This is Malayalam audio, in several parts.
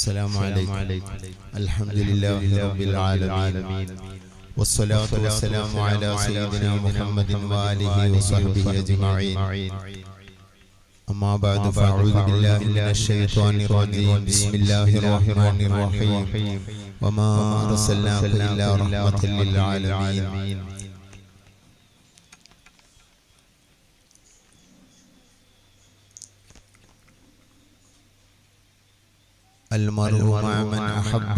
السلام عليكم الحمد لله رب العالمين والصلاة والسلام على سيدنا محمد وآله وصحبه أجمعين أما بعد فأعوذ بالله من الشيطان الرجيم بسم الله الرحمن الرحيم وما أرسلناك إلا رحمة للعالمين المرء مع من أحب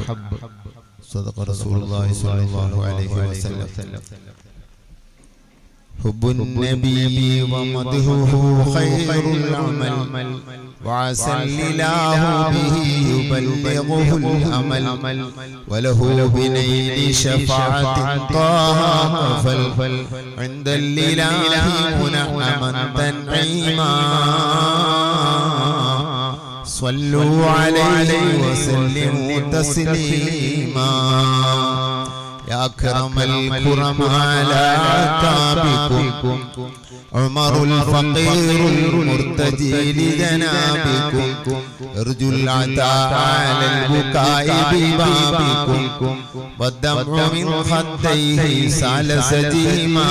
صدق رسول الله صلى الله عليه وسلم حب النبي ومدحه خير العمل وعسى الإله به يبلغه الأمل وله بنيل شفاعة طه فل عند الإله منعما تنعيما صلوا عليه وسلموا تسليما يا أكرم الكرم على عتابكم عمر الفقير المرتجي لجنابكم ارجو العطاء على البكاء ببابكم والدمع من خديه سال سديما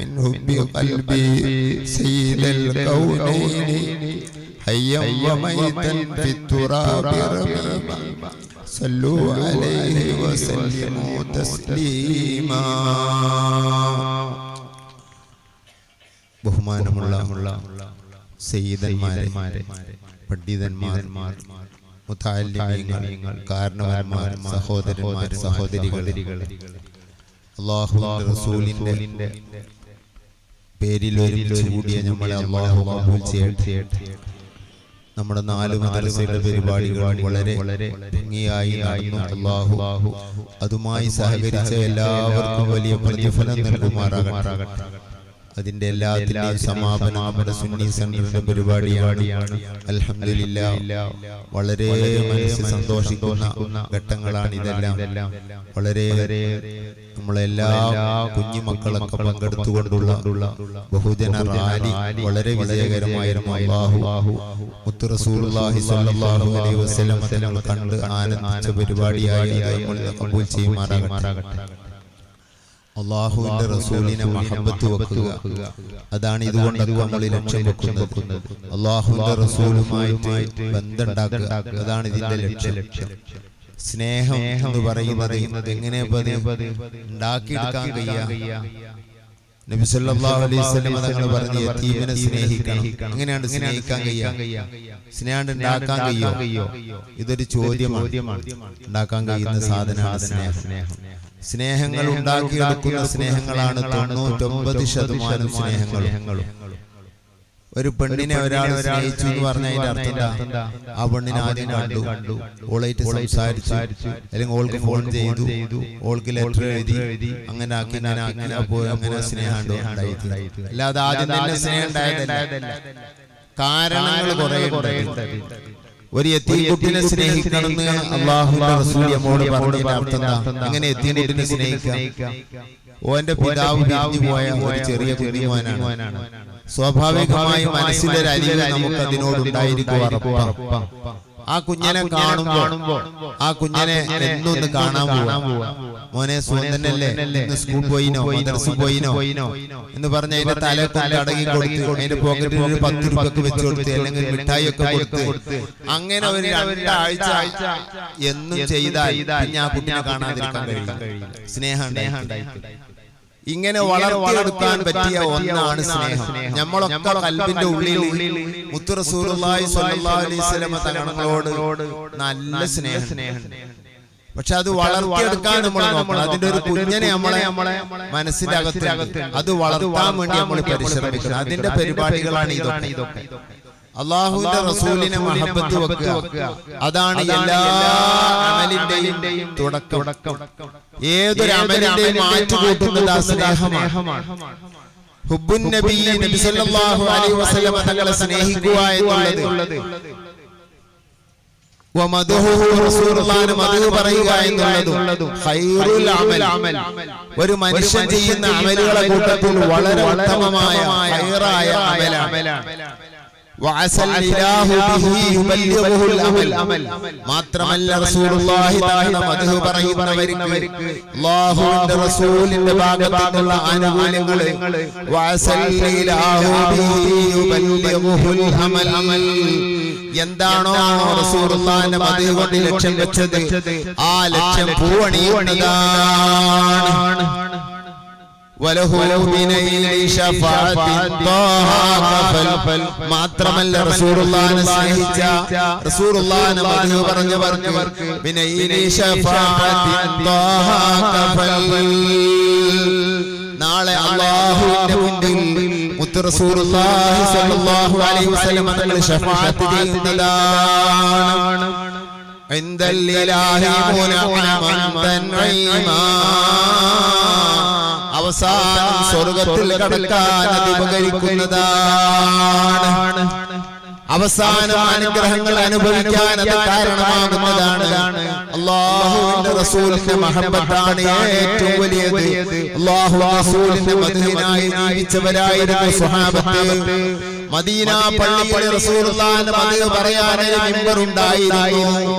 من حب قلبي سيد الكونين حيا وميتا في التراب رميما صلوا عليه وسلموا تسليما ബഹുമാനമുള്ള സയ്യിദന്മാരെ പണ്ഡിതന്മാർ മുതഅല്ലിമീങ്ങൾ കാരണവന്മാർ സഹോദരന്മാർ സഹോദരികൾ അല്ലാഹുവിന്റെ റസൂലിന്റെ പേരിൽ ഒരുമിച്ച് കൂടിയ നമ്മളെ അല്ലാഹു ഖബൂൽ ചെയ്യട്ടെ. നമ്മുടെ നാല് മദ്രസയുടെ പരിപാടികൾ വളരെ ഭംഗിയായി നടന്നു. അല്ലാഹു അതുമായി സഹകരിച്ച എല്ലാവർക്കും വലിയ പ്രതിഫലം നൽകുമാറാകട്ടെ. അതിന്റെ എല്ലാത്തിന്റെയും സമാപനം നമ്മുടെ സുന്നി സെന്ററിന്റെ പരിപാടിയാണ്. അൽഹംദുലില്ലാഹ് വളരെ മനസ്സ് സന്തോഷിക്കുന്ന ഘട്ടങ്ങളാണ് ഇതെല്ലാം. വളരെ നമ്മളെല്ലാ കുഞ്ഞുമക്കളൊക്കെ പങ്കെടുത്തുകൊണ്ടുള്ള ബഹുജന റാലി വളരെ വിജയകരമായിരുന്നു. അല്ലാഹു മുത്തു റസൂലുള്ളാഹി സ്വല്ലല്ലാഹു അലൈഹി വസല്ലം തങ്ങൾ കണ്ട് ആനന്ദിച്ച പരിപാടിയായി നമ്മൾ ഖബൂൽ ചെയ്യുമാറാകട്ടെ. അല്ലാഹുവിന്റെ റസൂലിനെ മഹബത്ത് വെക്കുക, അതാണ് ഇതുകൊണ്ട് നമ്മളിൽ ലക്ഷ്യം വെക്കുന്നത്. അല്ലാഹുവിന്റെ റസൂലുമായിട്ട് ബന്ധമുണ്ടാക്കുക, അതാണ് ഇതിന്റെ ലക്ഷ്യം. സ്നേഹം എന്ന് പറയുന്നത് എങ്ങനെ ഉണ്ടാക്കിയെടുക്കാൻ കഴിയുക? നബി സല്ലല്ലാഹു അലൈഹി വസല്ലം തങ്ങൾ പറഞ്ഞു, യതീമിനെ സ്നേഹിക്കണം. എങ്ങനെയാണ് സ്നേഹിക്കാൻ കഴിയുക? സ്നേഹം ഉണ്ടാക്കാൻ കഴിയുമോ? ഇതൊരു ചോദ്യമാണ്. ഉണ്ടാക്കാൻ കഴിയുന്ന സാധനമാണ് സ്നേഹം. സ്നേഹങ്ങൾ ഉണ്ടാക്കിയെടുക്കുന്ന സ്നേഹങ്ങളാണ് 99% സ്നേഹങ്ങളും. ഒരു പെണ്ണിനെ ഒരാൾ സ്നേഹിച്ചു എന്ന് പറഞ്ഞതിന്റെ അർത്ഥം എന്താ? ആ പെണ്ണിനെ ആദ്യം കണ്ടു, ഓളായിട്ട് സംസാരിച്ചു, അല്ലെങ്കിൽ ഓൾക്ക് ഫോൺ ചെയ്തു, ഓൾക്ക് ലെറ്റർ എഴുതി, അങ്ങനെ ആക്കി അങ്ങനെ സ്നേഹം ഉണ്ടായിരുന്നു. അല്ലാതെ ആദ്യം തന്നെ സ്നേഹം ഉണ്ടായതല്ല. കാരണങ്ങൾ കുറേ ഉണ്ടായിരുന്നു. ഒരു യതീം കുട്ടിയെ സ്നേഹിക്കണമെന്ന് അല്ലാഹുവിന്റെ റസൂൽ നമ്മോട് പറഞ്ഞതിന്റെ അർത്ഥം എന്താ? എങ്ങനെ യതീം കുട്ടിയെ സ്നേഹിക്കാം? ഓന്റെ പിതാവ് പിരിഞ്ഞു പോയ ഒരു ചെറിയ കുഞ്ഞുമോനാണ്. സ്വാഭാവികമായി മനസ്സിലൊരു അലിവ് നമുക്ക് അതിനോടുണ്ടായിരിക്കും. ആ കുഞ്ഞിനെ കാണുമ്പോൾ ആ കുഞ്ഞിനെ എന്നൊന്ന് കാണാൻ പോവാ, മോനെ സുന്ദരനല്ലേ, ഇന്ന് സ്കൂളിൽ പോയിനോ മദ്രസയിൽ പോയിനോ എന്ന് പറഞ്ഞ അതിന്റെ തലക്കൊന്ന് അടങ്ങി കൊടുത്തു, അതിന്റെ പോക്കറ്റിൽ ഒരു 10 രൂപയൊക്കെ വെച്ചു കൊടുത്ത്, അല്ലെങ്കിൽ മിഠായി ഒക്കെ കൊടുത്ത്, അങ്ങനെ ഒരു രണ്ടാഴ്ച എന്നും ചെയ്താൽ പിന്നെ ആ കുഞ്ഞിനെ കാണാതിരിക്കാൻ കഴിയില്ല. സ്നേഹം ഇങ്ങനെ വളർത്തിയെടുക്കാൻ പറ്റിയ ഒന്നാണ് സ്നേഹം. നമ്മളൊക്കെ കൽബിന്റെ ഉള്ളിൽ മുത്തു റസൂലുള്ളാഹി സ്വല്ലല്ലാഹു അലൈഹി വസല്ലം തങ്ങളോട് നല്ല സ്നേഹം. പക്ഷെ അത് വളർത്തിയെടുക്കാൻ നമ്മൾ അതിന്റെ ഒരു കുഞ്ഞിനെ നമ്മളെ മനസ്സിന്റെ അകത്ത് അത് വളർത്താൻ വേണ്ടി നമ്മൾ പരിശ്രമിക്കണം. അതിന്റെ പരിപാടികളാണ് ഇതൊക്കെ. അല്ലാഹുവിന്റെ റസൂലിനെ മഹബത്ത് വെക്കുക. അതാണ് എല്ലാ അമലിന്റെയും തുടക്കം. ഏതൊരു അമലിന്റെയും മാറ്റുകൂട്ടുന്നത് ആ സ്നേഹമാണ്. ഹുബ്ബുൻ നബി നബി സല്ലല്ലാഹു അലൈഹി വസല്ലം തങ്ങളെ സ്നേഹിക്കുക എന്നുള്ളത്, വമദഹുഹു റസൂലുള്ളാഹിനെ മദഹ് പറയുക എന്നുള്ളതും ഖൈറുൽ അമൽ, ഒരു മനുഷ്യൻ ചെയ്യുന്ന അമലുകളെ കൂട്ടത്തിൽ വളരെ ഉത്തമമായ ഖൈറായ അമലാണ്. മാത്രമല്ല റസൂലുള്ളാഹി തആല മദ്ഹ് പറയുന്നവർക്ക് അല്ലാഹുവിന്റെ റസൂലിന്റെ ഭാഗത്തുള്ള അനുകൂല്യങ്ങൾ എന്താണോ റസൂലുള്ളാഹിന്റെ മദ്ഹ് കൊണ്ട് ലക്ഷ്യം വെച്ചത്, ആ ലക്ഷ്യം പൂവണിയുന്നതാണ്. മാത്രമല്ല റസൂലുള്ളാഹിനെ സ്നേഹിച്ച റസൂലുള്ളാഹിനെ മദ്ഹ് പറഞ്ഞവർക്ക് നാളെ അല്ലാഹുവിന്റെ മുൻപിൽ മുത്ത് റസൂലുള്ളാഹി സ്വല്ലല്ലാഹു അലൈഹി വസല്ലം തങ്ങൾ ശഫാഅത്ത് ചെയ്യുന്നതാണ്. അവസാനം സ്വർഗത്തിൽ കടക്കാൻ ഉപകരിക്കുന്നതാണ്. അവസാനം അനുഗ്രഹങ്ങൾ അനുഭവിക്കാൻ അത് കാരണമാകുന്നതാണ്. അല്ലാഹുവിന്റെ റസൂലിന്റെ മഹബത്താണ് ഏറ്റവും വലിയത്. അല്ലാഹു റസൂലിന്റെ മദ്ഹിനായി ജീവിച്ചവരായിരുന്നു സ്വഹാബത്ത്. മദീന പള്ളിയിൽ റസൂലുള്ളാഹിന്റെ മദ്ഹ് പറയാനായി മിമ്പർ ഉണ്ടായിരുന്നു.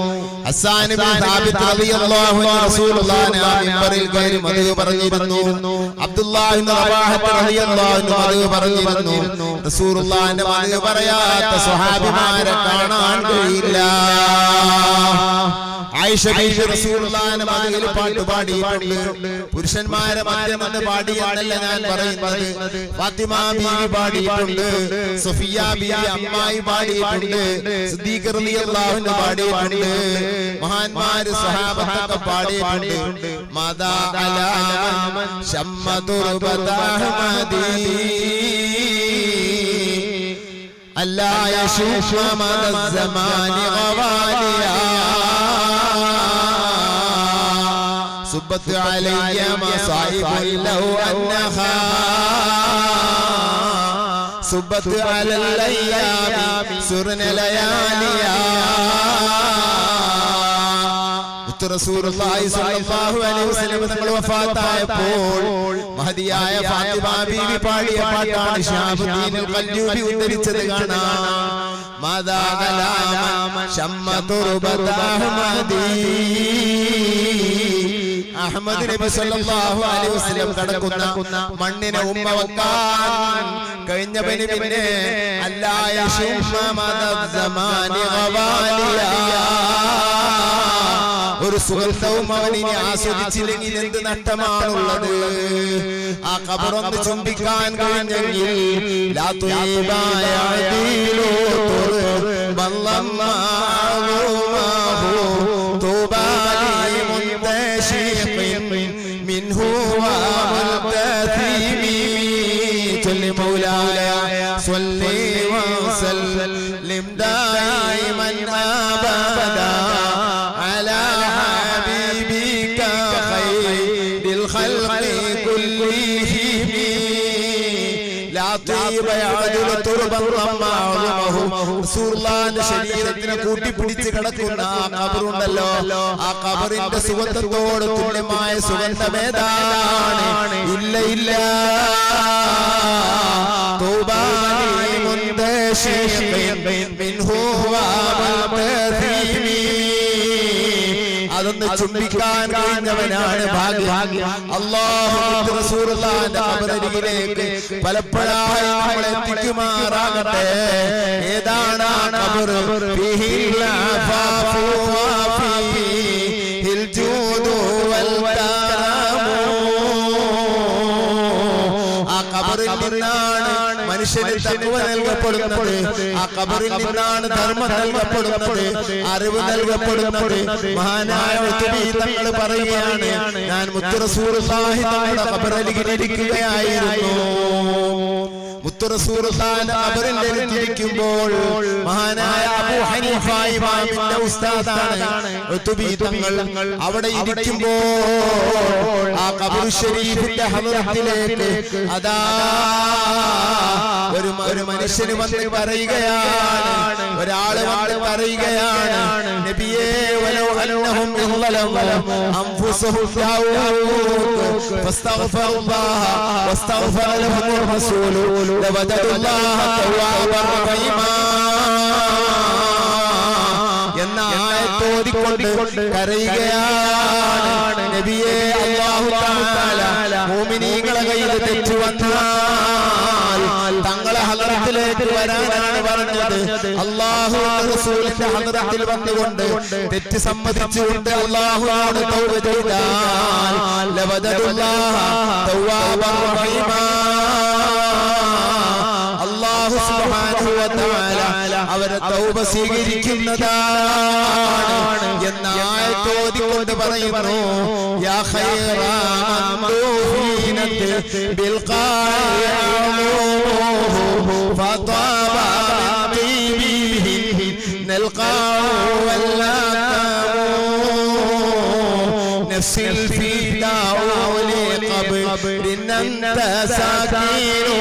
ഹസ്സാൻ ഇബ്നു സാബിത്ത് റളിയല്ലാഹു അൻഹു റസൂലുള്ളാഹിനെ മിമ്പറിൽ കയറി മദ്ഹ് പറഞ്ഞിരുന്നു. അബ്ദുല്ലാഹ് ഇബ്നു റവാഹ റളിയല്ലാഹു അൻഹു മദ്ഹ് പറഞ്ഞിരുന്നു. റസൂലുള്ളാഹിന്റെ മദ്ഹ് പറയാത്ത സ്വഹാബിമാരെ കാണാൻ കഴിയില്ല. ആയിഷ ബീവി റസൂലുള്ളാഹിന്റെ മദ്ഹിൽ പാട്ട് പാടിയിട്ടുണ്ട്. പുരുഷന്മാരെ മദ്യമെന്ന് പാടിയതല്ല ഞാൻ പറയുന്നത്. ഫാത്തിമ ബീവി പാടിയിട്ടുണ്ട്, സുഫിയ ബീവി അമ്മായി പാടിയിട്ടുണ്ട്, സിദ്ദീഖ് റളിയല്ലാഹു അൻഹു പാടിയിട്ടുണ്ട്, മഹാന്മാര് സ്വഹാബത്തൊക്കെ പാടിയിട്ടുണ്ട്. മദാ അലാമൻ ശമ്മതുർബത അഹ്മദീ അല്ലാ യശുഫ മദസ്സമാനി ഖവാലിയാ സുബത്ത് അലൈയ മസായിബുൽ ലൗ അന്നഹാ സുബത്ത് അലൽ ലയ്യാമി സുർന ലയാലിയ. റസൂലുള്ളാഹി സ്വല്ലല്ലാഹു അലൈഹി വസല്ലം തങ്ങൾ വഫാത്തായപ്പോൾ മഹദിയായ ഫാത്തിമ ബീവി പാടിയ പാട്ടാണ് ശാബുദ്ദീനുൽ ഖല്ലൂബി ഉദ്ധരിച്ചത്. കാണാം, മദാ അലാമൻ ശമ്മതുർബത അഹ്മദീ. അഹ്മദ് നബി സ്വല്ലല്ലാഹു അലൈഹി വസല്ലം കടക്കുന്ന മണ്ണിനെ ഉമ്മ വെക്കാൻ കഴിഞ്ഞ പനി പിന്നെ അല്ലാ യശുമ്മ മദസ്സമാനി ഖവാലിയ. ഒരു സുഹൃത്തവും അവനിനെ ആസ്വദിച്ചില്ലെങ്കിൽ എന്ത് നഷ്ടമാണുള്ളത്? ആ ഖബറൊന്ന് ചുംബിക്കാൻ കഴിഞ്ഞെങ്കിൽ ശരീരത്തിനെ കൂട്ടിപ്പിടിച്ച് കിടക്കുന്ന ആ ഖബറുണ്ടല്ലോ, ആ ഖബറിന്റെ സുഗന്ധത്തോട് തുല്യമായ സുഗന്ധമേതാണ്? ഇല്ല ഇല്ല. അതൊന്ന് ചുംബിക്കാൻ കഴിഞ്ഞവനാണ് ഭാഗ്യ. അല്ലാഹു റസൂലുള്ളാഹിന്റെ ഖബറിലേക്ക് പലപ്പോഴായി നമ്മളെ എത്തിക്കുമാറാകട്ടെ. ഏതാണ് ഖബർ? ഫീഹിൽ അഫാഫു വഫീഹിൽ ജൂദു വൽ കറാമു. ആ ഖബറിൽ നിന്നാണ് മനുഷ്യന് തഖ്വ നൽകപ്പെടുന്നത്, ആ ഖബറിൽ നിന്നാണ് ധർമ്മം നൽകപ്പെടുന്നത്, അറിവ് നൽകപ്പെടുന്നത്. മഹാനായ ഉത്ബി തങ്ങൾ പറയുകയാണ്, ഞാൻ മുത്ത് റസൂലുള്ളാഹി തങ്ങളുടെ ഖബറിൽ ഇരിക്കുകയായിരുന്നു. മുത്തുറസൂലുള്ളാഹിന്റെ ഖബറിന്റെ അടുത്തിരിക്കുമ്പോൾ മഹാനായ അബൂ ഹനീഫ ഇമാമിന്റെ ഉസ്താദാണ് ഉതുബി തങ്ങൾ അവിടെ ഇരിക്കുമ്പോൾ ആ ഖബർ ശരീഫിന്റെ ഹമറത്തിലേക്ക് അതാ ഒരു മനുഷ്യൻ വന്ന് പറയുകയാണ് ഒരാൾ വന്ന് പറയുകയാണ് നബിയേ വലൗ അന്നഹും യളമു അൻഫുസഹും യഅഊഖു ഫസ്തഗ്ഫിറുല്ലാഹ വസ്തഗ്ഫിറ ലഹുർ റസൂലു ലവജദുല്ലാഹ തവ്വാബൻ റഹീമാ എന്ന ആയത്ത് ഓതിക്കൊണ്ട് കരയുകയാണ് നബിയേ അല്ലാഹു തആല മുഅ്മിനീങ്ങളെ കയ്യിൽ തെറ്റ് വന്നാൽ തങ്ങളെ ഹളറത്തിലേക്ക് വരാനാണ് പറഞ്ഞത് അല്ലാഹു റസൂലിന്റെ ഹളറത്തിൽ വന്നുകൊണ്ട് തെറ്റ് സമ്മതിച്ചുകൊണ്ട് അല്ലാഹുവോട് തൗബ ചെയ്താൽ ലവജദുല്ലാഹ തവ്വാബൻ റഹീമാ അല്ലാഹു സുബ്ഹാനഹു വ തആല അവരെ തൗബ സ്വീകരിക്കുന്നതാണ് എന്ന ആയത്ത് ഓതിക്കൊണ്ട് പറയുന്നു യാ ഖൈറ മൻദൂഫീനത ബിൽ ഖായൂ ഫതവ ബിബിഹി നൽഖാഉ വല്ലാഹു നഫ്സിൽ ഫീ ദാഉൽ ഖബ്രിൻ അൻത സാകിനൂ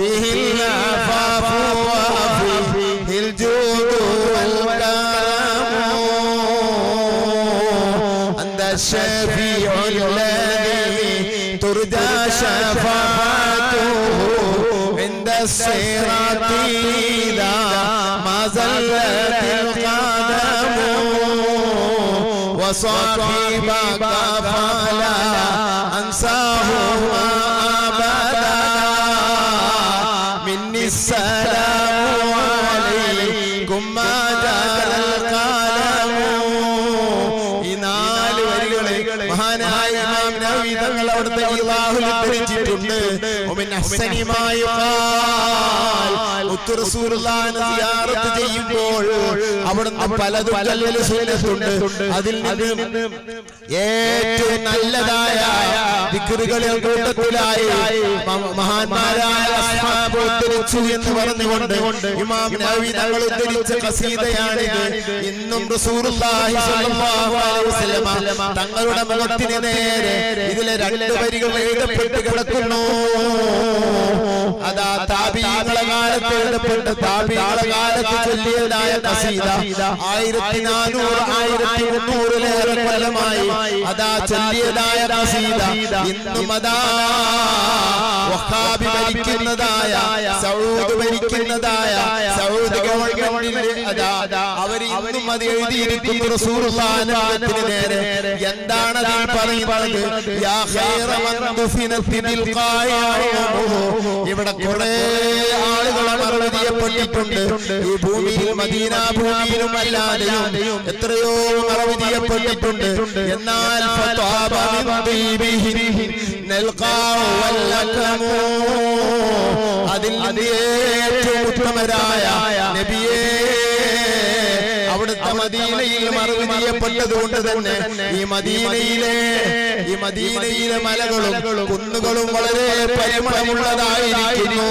ഫീഹിൽ ഫാഫു الشفيع الذي ترجى شفاعته عند الصراط إذا ما زلت القدم وصاحبك فلا أنساهما أبدا مني السلام عليكم ما جرى القلم ചെയ്യുമ്പോൾ അവിടുന്ന് പലതും അതിൽ നിന്ന് ഏറ്റവും നല്ലതായ ദിക്റുകളുടെ കൂട്ടത്തിലായി മഹാന്മാരായ അസ്ഹാബ് ഉദ്ധരിച്ചു എന്ന് പറഞ്ഞുകൊണ്ട് ഇമാം നവവി തങ്ങൾ ഉദ്ധരിച്ച ഖസീദയാണിത്. ഇന്നും റസൂലുള്ളാഹി സ്വല്ലല്ലാഹു അലൈഹി വസല്ലം തങ്ങളുടെ മുഖത്തിന് നേരെ ഇതിലെ രണ്ട് വരികൾ എഴുതപ്പെട്ട് കിടക്കുന്നു. അതാ താബിഈങ്ങളെ കാലത്ത് എഴുതപ്പെട്ട താബിഈങ്ങളെ കാലത്ത് ചൊല്ലിയതായ ഖസീദ 1400-1300 കൊല്ലമായി അതാ ചൊല്ലിയതായ ഖസീദ ഇന്നും അതാ വഖാബി ഭരിക്കുന്നതായ സൗദ് ഗവൺമെന്റിൽ അതാ അവർ ഇന്നും അത് എഴുതിയിരിക്കുന്നു റസൂലുള്ളാഹിന്റെ മുഖത്തിന് നേരെ. എന്താണ് അതിൽ പറയുന്നത്? യാ ഖൈറ മൻദുഫിനതി ബിൽ ഖായൂ. ഇവിടെ കുറെ ആളുകൾ മറവിധിയപ്പെട്ടിട്ടുണ്ട്. ഈ ഭൂമിയിൽ മദീന ഭൂമിയിലും അല്ലാതെയും എത്രയോ മറവിധിയപ്പെട്ടിട്ടുണ്ട്. എന്നാൽ അതിൽ ഏറ്റവും ഉത്തമരായ നബിയേ അവിടുത്തെ മദീനയിൽ മറവ് ചെയ്യപ്പെട്ടതുകൊണ്ട് തന്നെ ഈ മദീനയിലെ മലകളും കുന്നുകളും വളരെ പരിമളമുള്ളതായിരിക്കുന്നു.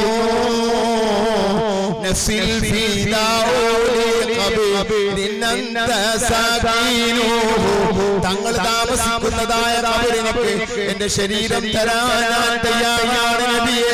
തങ്ങൾ താമസിക്കുന്നതായ കബറിനൊക്കെ എന്റെ ശരീരം തരാനാൻ തയ്യാറാണ് നബിയേ.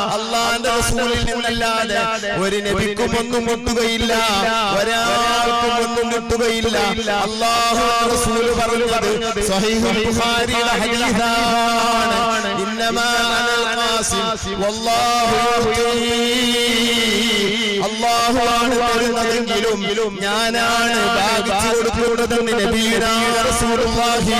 അല്ലാഹുവിന്റെ റസൂലിൽ നിന്നല്ലാതെ ഒരു നബിക്കും ഒന്നും മുട്ടുകയില്ല, ഒരാൾക്കും ഒന്നും മുട്ടുകയില്ല. അല്ലാഹു റസൂൽ പറഞ്ഞത് സ്വഹീഹ് ബുഖാരിയുടെ ഹദീസാണ്. ഇന്നമാ അനൽ ഖാസിം വല്ലാഹു യുഅ്തീ. അല്ലാഹുവാണ് തരുന്നതെങ്കിലും ഞാനാണ് ഭാഗിച്ചു കൊടുക്കുന്നതെന്ന് നബിയുനാ റസൂലുള്ളാഹി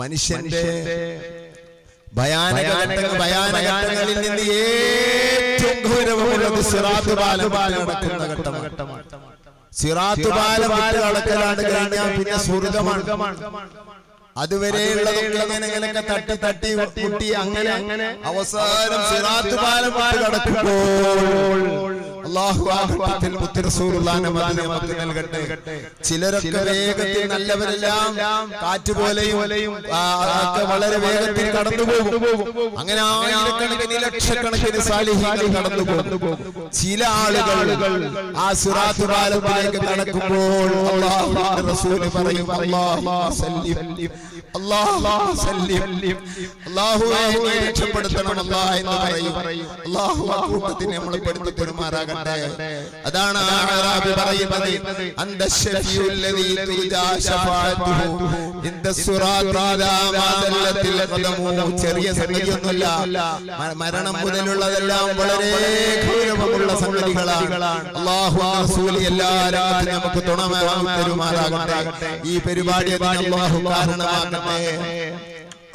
മനുഷ്യന്റെ ഭയാനകങ്ങളിൽ നിന്ന് ഏറ്റവും ഗൗരവമുള്ളത് സിറാത്ത് പാലം നടക്കുന്ന ഘട്ടമാണ്. സിറാത്ത് പാലം അടക്കലാണ് കഴിഞ്ഞാൽ പിന്നെ സ്വർഗമാണ്. അതുവരെയുള്ളതൊക്കെ തട്ടി തട്ടി കുട്ടി അങ്ങനെ അവസാനം സിറാത്ത് പാലം കടക്കുമ്പോൾ ചിലരൊക്കെ വേഗത്തിൽ നല്ലവരെല്ലാം കാറ്റുപോലെയും വളരെ വേഗത്തിൽ കടന്നുപോകും. അങ്ങനെ ആയിരക്കണക്കിന് ലക്ഷക്കണക്കിന് സാലിഹീകൾ കടന്നുപോകും. ചില ആളുകൾ ആ സിറാത്ത് പാലത്തിലേക്ക് നടക്കുമ്പോൾ അല്ലാഹുവിന്റെ റസൂൽ പറയും, അല്ലാഹുവേ നീ രക്ഷപ്പെടുത്തണം എന്ന് പറയും. അല്ലാഹു ആ കൂട്ടത്തിന് നമ്മളെ പെടുത്തി പെരുമാറാകണം. അതാണ് അഅറാബി പറയുന്നത്, അന്തശ്ശഫീഉല്ലദീ തുജാ ശഫാഅത്തുഹു ഇന്ദ സിറാതിദാ മാദല്ലത്തിൽ ഖദമു. ചെറിയ സംഗതിയൊന്നുമല്ല, മരണം മുതലുള്ളതെല്ലാം വളരെ ഗൗരവമുള്ള സംഗതികളാണ്. അല്ലാഹു റസൂൽ എല്ലാ രാത്രി നമുക്ക് തുണയായി പെരുമാറാകട്ടെ. ഈ പരിപാടി അല്ലാഹു കാരണമാകട്ടെ.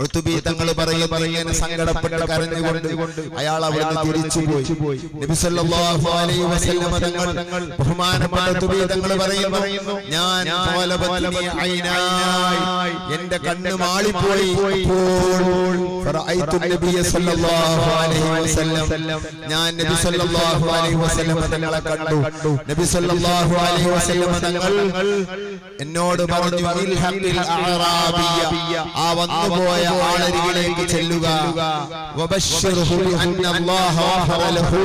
ഉത്ബി തങ്ങൾ പറയുന്ന സങ്കടപ്പെട്ട് കരഞ്ഞുകൊണ്ട് അയാൾ അവിടുന്ന് തിരിച്ചു പോയി. നബി സല്ലല്ലാഹു അലൈഹി വസല്ലം തങ്ങൾ ബഹുമാനപ്പെട്ട ഉത്ബി തങ്ങൾ പറയുന്നു, ഞാൻ ഖലബത്നി ഐനായി, എൻ്റെ കണ്ണ് മാളിപ്പോയി. അപ്പോൾ ഫറഅയ്തു നബിയ സല്ലല്ലാഹു അലൈഹി വസല്ലം, ഞാൻ നബി സല്ലല്ലാഹു അലൈഹി വസല്ലം തങ്ങളെ കണ്ടു. നബി സല്ലല്ലാഹു അലൈഹി വസല്ലം തങ്ങൾ എന്നോട് പറഞ്ഞു, ഇൽഹഖിൽ അഅറാബിയ, ആ വന്നുപോയ ആളരികിലേക്ക് ചെല്ലുക. വബശ്ശിർഹു ബിഅന്ന അല്ലാഹ ഗഫറ ലഹു,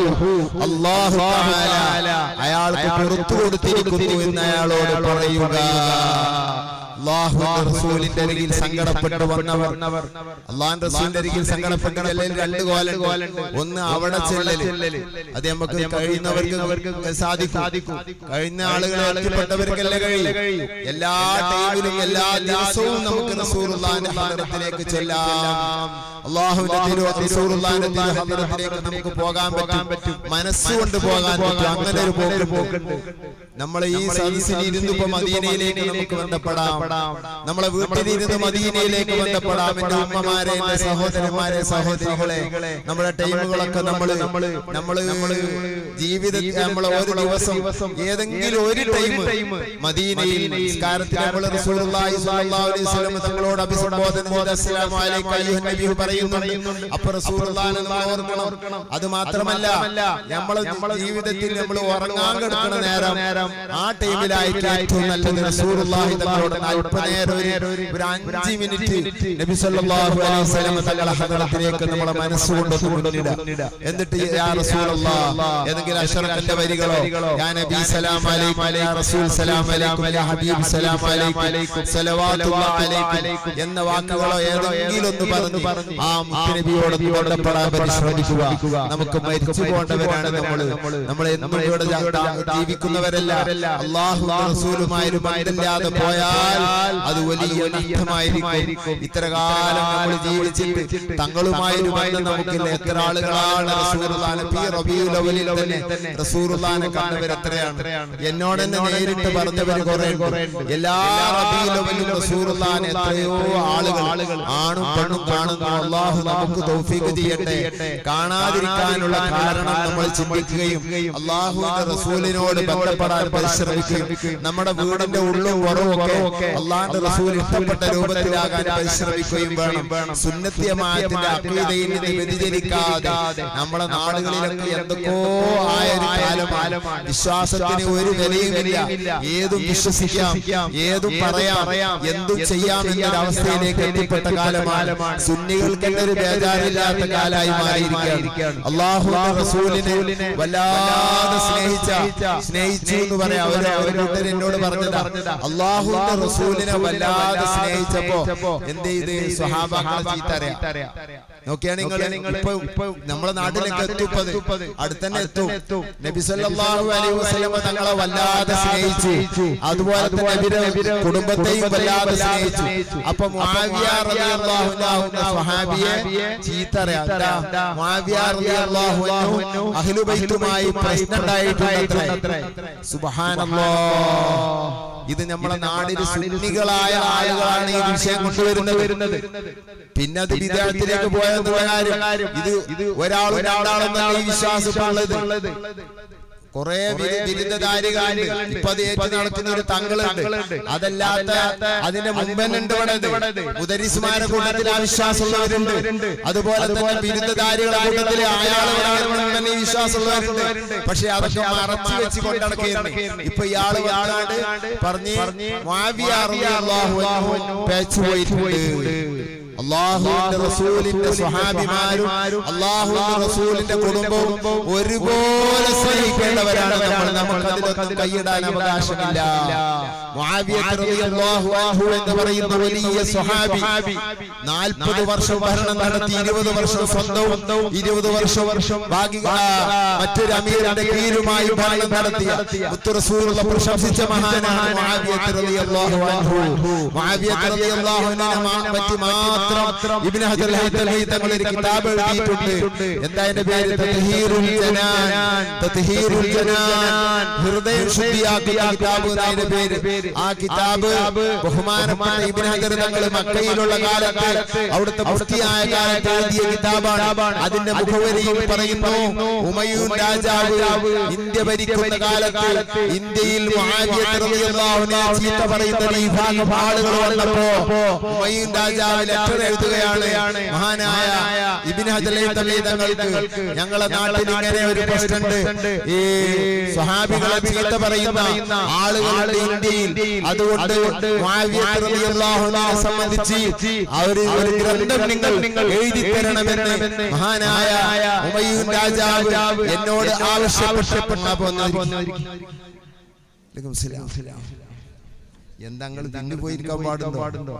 അല്ലാഹു തആല അയാൾക്ക് പുറത്തു കൊടുത്തിരിക്കുന്നു എന്ന് അയാളോട് പറയുക. Allah's Rasul in the rigil Sangara Patra Varnavar, Allah's Rasul in the rigil Sangara Patra Lelli, one Avada Celli, Ademaka Karina Sadi Sadiku, Karina Alagari Patavari, Ella, Soon Namukan Surla and Hanarakachella, Allah the Surla and the Hanarakam, minus two and the Bogan. Namala is unseen in the Pamadini Lake on the Padam. Namala would need the Madini Lake on the Padam in Namare, Sahotare, Sahotahole, Namala Tamalaka, Namala, Namala, Givi the Amala was some. Yet the Madini, Scarlet, the Sulai, Sulai, Salamat Lord, Abisabot, and Hoda Salamai, Upper Sulan and Adamatramala, Yamala, Givi the Tilamlo, Aranga, our table I tried to melt the Rasulullah in the Lord and Alpanero, Brandy Minity, Nebuchadnezzar, Salamataka, the Molamana Sunda, and the Rasulullah, and the Gerashara and the Verigolo, Yana B. Salam, Malay, Rasul Salam, Habib Salam, Salawatullah, Yenavaka, Allah, Sulumai, the Boyal, Adueli, Tamai, Itragal, Tangalumai, the Namukin, Kerala, Pier of Yula, the Surulana Kanavera, Yenod and the Native Barthaver Goran, Yella, the Surulan, Allah, Namada wood and the Ulu Waroke, Allah, the Rasul, the Allah, the Rasul in a Valla, the in the Sahaba, no canning or any number, not the Subhanallah. This is our nation. Allah, the Rasul in the Sahabi Maru, Allah, the Rasul in the Kurumbo, Uribo, the Sahib, the Ibn Hajar al-Haythami തങ്ങളുടെ ഒരു കിതാബ് എഴുതിയിട്ടുണ്ട് എന്താ അതിന്റെ പേര് തത്ഹീറുൽ ജനാൻ ഹൃദയം ശുദ്ധിയാക്കിയ കിതാബ് അതിന്റെ പേര് ആ കിതാബ് ബഹുമാനപ്പെട്ട ഇബ്നു ഹജർ തങ്ങൾ മക്കയിലുള്ള കാലത്തെ അവിടുത്തെ മുഫ്തിയായ കാലത്തെ എഴുതിയ കിതാബാണ് അതിന്റെ മുഖവരിയിൽ പറയുന്നു ഉമയ്യൂദ് രാജാവ് ഇന്ത്യ ഭരിക്കുന്ന കാലത്തെ ഇന്ത്യയിൽ മുആവിയ റളിയല്ലാഹു അൻഹു ചീത്ത പറയുന്ന ഈ ഭാഗം ആളുകൾ വന്നപ്പോൾ ഉമയ്യൂദ് രാജാവ് Mahanaya, Ibn Hajar al-Haythami, Yangala Nala, every president, Sahabi Galabita Parina, Al Deal, Adu, Mahavia, some of the chief, our Mahanaya, Umayun and all the Al Shepherd Upon എന്തെങ്കിലും തിന്നു പോയിരിക്കാൻ പാടുണ്ടോ?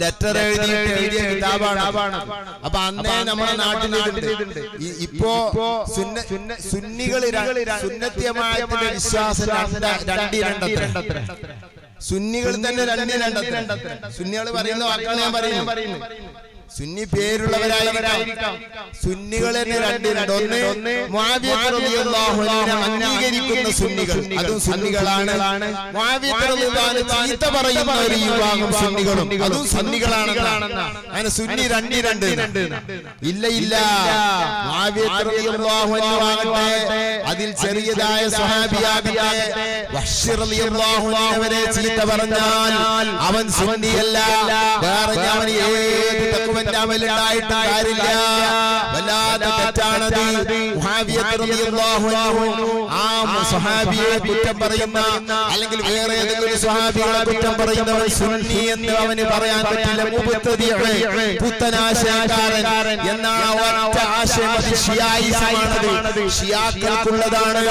ലെറ്റർ എഴുതി എഴുതിയ കിതാബാണ്. അപ്പൊ അന്നേ നമ്മുടെ നാട്ടിലുണ്ട്. ഇപ്പോ സുന്നികൾ സുന്നത്യമായതിന്റെ വിശ്വാസം സുന്നികൾ തന്നെ രണ്ടിരണ്ടത്ര. സുന്നികൾ പറയുന്ന വാക്കാണ് ഞാൻ പറയുന്നത്. സുന്നി പേരുള്ളവരായിരിക്കാം. സുന്നികൾ തന്നെ രണ്ടിരണ്ട്. ഒന്ന് മുആവിയ റളിയല്ലാഹു അൻഹു അംഗീകരിക്കുന്ന സുന്നികൾ, അതും സുന്നികളാണ്. മുആവിയ റളിയല്ലാഹു അൻഹു ചീത്ത പറയുന്ന ഒരു വിഭാഗം സുന്നികളും, അതും സുന്നികളാണെന്നാണ്. അങ്ങനെ സുന്നി രണ്ടിരണ്ട് ഇല്ല ഇല്ല. മുആവിയ റളിയല്ലാഹു അൻഹു ആകട്ടെ, അതിൽ ചെറിയതായ സ്വഹാബിയാകട്ടെ, വഹ്ശ് റളിയല്ലാഹു അൻഹു വരെ ചീത്ത പറഞ്ഞാൽ അവൻ സുന്നിയല്ല. വേറെ അവൻ ഏത് തഖ്വ ണ്ടായിട്ട് കാര്യമില്ല, വല്ലാത്ത തെറ്റാണത്. മുആവിയ റളിയല്ലാഹു അൻഹു ആ സ്വഹാബിയെ കുറ്റം പറയുന്ന, അല്ലെങ്കിൽ വേറെ ഏതെങ്കിലും സ്വഹാബികളെ കുറ്റം പറയുന്നവൻ സുന്നി എന്ന് അവന് പറയാൻ പറ്റില്ല. മുബ്തദിഈ പുത്തനാശയക്കാരൻ എന്ന ഒറ്റ ആശയം ഷിയായിസമാണത്. ഷിയാക്കൾക്കുള്ളതാണ്.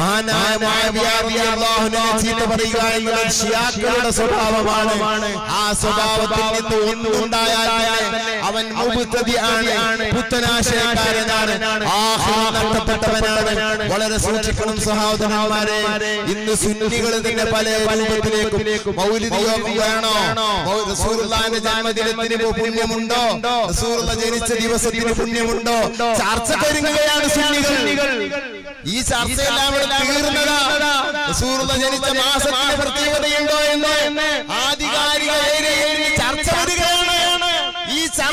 മഹാനായ മുആവിയ റളിയല്ലാഹു അൻഹു ചീത്ത പറയുക എന്നത് ഷിയാക്കളുടെ സ്വഭാവമാണ്. ആ സ്വഭാവത്തിൽ നിന്ന് ഒന്നുണ്ടായാൽ അവൻ മുബ്തദിആണ്, പുത്തനാശയക്കാരനാണ്, ആഖിറത്ത് നഷ്ടപ്പെട്ടവനാണ്. വളരെ സൂക്ഷിക്കണം സഹോദരന്മാരെ. ഇന്ന് സുന്നികൾ തന്നെ പല രൂപത്തിലേക്കും. മൗലിദ് യോഗം വേണോ? റസൂലുള്ളാഹിന്റെ ജന്മദിനത്തിന് പുണ്യമുണ്ടോ? റസൂലുള്ള ജനിച്ച ദിവസത്തിന് പുണ്യമുണ്ടോ? ചർച്ച ഒരുങ്ങുകയാണ് സുന്നികൾ. ഈ ചർച്ചയെല്ലാം ഇവിടെ തീർന്നതാ. റസൂലുള്ള ജനിച്ച മാസത്തിന് പ്രത്യേകതയുണ്ടോ എന്ന് ആധികാരിക ചർച്ച വരികയാണ്. ഈ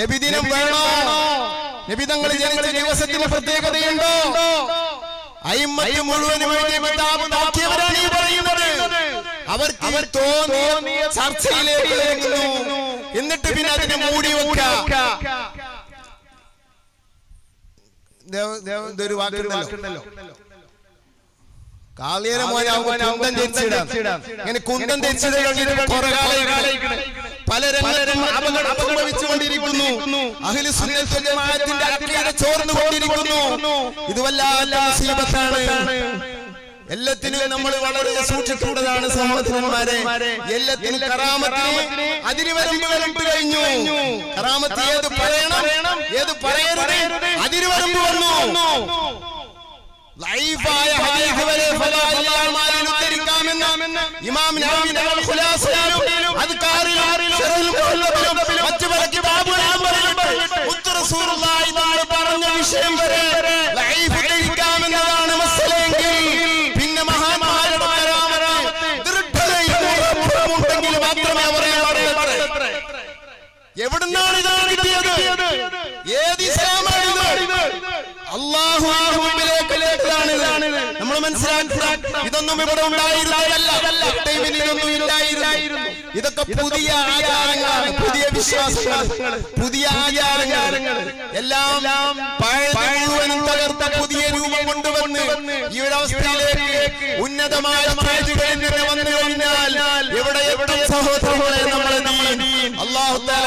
നബിദിനം വേണോ? നബി തങ്ങൾ ജനിച്ച ദിവസത്തിന് പ്രത്യേകതയുണ്ടോ? അയിമ്മത്ത് മുഴുവനും അവർക്ക് തോന്നിയ ചർച്ചയിലേക്ക് എന്നിട്ട് പിന്നെ അതിനെ മൂടി വെക്കുക. ഇതൊരു വാക്കുണ്ടല്ലോ, കാളിയരെ മോനാകുമ്പോൾ ഇങ്ങനെ കുന്തം തിരിച്ചിടണം. പലരും അപകടം സംഭവിച്ചുകൊണ്ടിരിക്കുന്നു. അഹ്ലുസുന്നത്ത് വൽ ജമാഅത്തിന്റെ അഖീദ ചോർന്നുകൊണ്ടിരിക്കുന്നു. ഇത് വല്ലാത്ത മുസീബത്താണ്. എല്ലാത്തിനും നമ്മൾ വളരെ സൂക്ഷിക്കേണ്ടതാണ് സഹോദരന്മാരെ. എല്ലാത്തിനും കറാമത്തിന് അതിന് വരമ്പ് കഴിഞ്ഞു. കറാമത്ത് ഏത് പറയണം ഏത് പറയരുത് അതിന് വരമ്പ് വന്നു. ലൈഫായ ഹദീസ് വരെ ഫലാഹിയാൽമാരെ ഉദ്ധരിക്കാമെന്ന ഇമാം നാവി തങ്ങൾ ഖുലാസയിൽ അദ്കാറിൽ ശർഹുൽ മുഹല്ലബിലും മറ്റു പല കിതാബുകളിലും പറയുന്നുണ്ട്. ഉത്ത റസൂലുള്ളാഹി തങ്ങൾ പറഞ്ഞ വിഷയം വരെ ലൈഫ് ഉദ്ധരിക്കാമെന്നതാണ് മസലയെങ്കിൽ പിന്നെ മഹാന്മാരുടെ കരാമത്ത് ദൃഢതയും ഉറപ്പുമുണ്ടെങ്കിൽ മാത്രമേ പറയാവൂ. എവിടുന്നാണ് ഇതാണ് കിട്ടിയത്? ഏത് ഇസ്ലാമാണിത്? അല്ലാഹു നമ്മൾ മനസ്സിലാക്കണം. ഇതൊന്നും ഇവിടെ ഉണ്ടായിരുന്നില്ല. ഇതൊക്കെ പുതിയ ആചാരങ്ങളാണ്, പുതിയ വിശ്വാസങ്ങൾ, പുതിയ ആചാരങ്ങൾ. എല്ലാം പഴയവനും തകർത്ത പുതിയ രൂപം കൊണ്ടുവന്ന് ഈ ഒരു അവസ്ഥയിലേക്ക് ഉന്നതമായ വന്നു കഴിഞ്ഞാൽ എവിടെ സഹോദരങ്ങളെ നമ്മളെ അല്ലാഹു തആല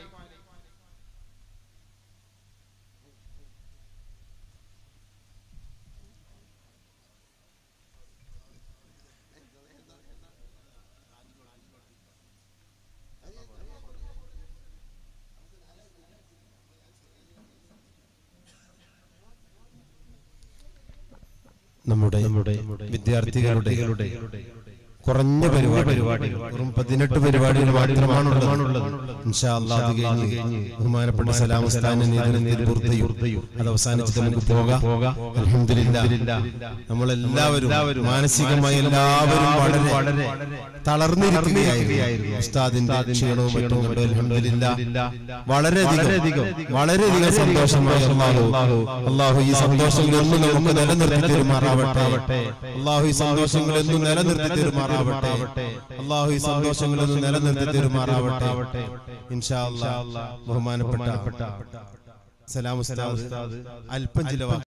നമ്മുടെ വിദ്യാർത്ഥികളുടെ കുറഞ്ഞ പരിപാടി വെറും 18 പരിപാടികൾ മാത്രമാണുള്ളത്. ഇൻഷാ അല്ലാഹ് അത് കഴിഞ്ഞ് ബഹുമാനപ്പെട്ട സലാം ഉസ്താദിന്റെ നേതൃത്വത്തിൽ പൂർത്തയും അത് അവസാനിച്ച് നമുക്ക് പോകാം. അൽഹംദുലില്ലാഹ് നമ്മളെല്ലാവരും മാനസികമായി എല്ലാവരും വളരെ തളർന്നിരിക്കുകയായിരുന്നു. ഉസ്താദിന്റെ ക്ഷീണവും മറ്റും കണ്ട് അൽഹംദുലില്ലാഹ് വളരെയധികം സന്തോഷമായി അല്ലാഹു ഈ സന്തോഷങ്ങളെന്നും നമുക്ക് നിലനിർത്തി തരുമാറാവട്ടെ. അല്ലാഹു ഈ സന്തോഷങ്ങളെന്നും നിലനിർത്തി തരുമാറാവട്ടെ. അല്ലാഹു ഈ സന്തോഷങ്ങളൊന്നും നിലനിർത്തി തരുമാറാവട്ടെ. ഇൻഷാ അല്ലാഹ് ബഹുമാനപ്പെട്ട സലാം ഉസ്താദ് അല്പം ചില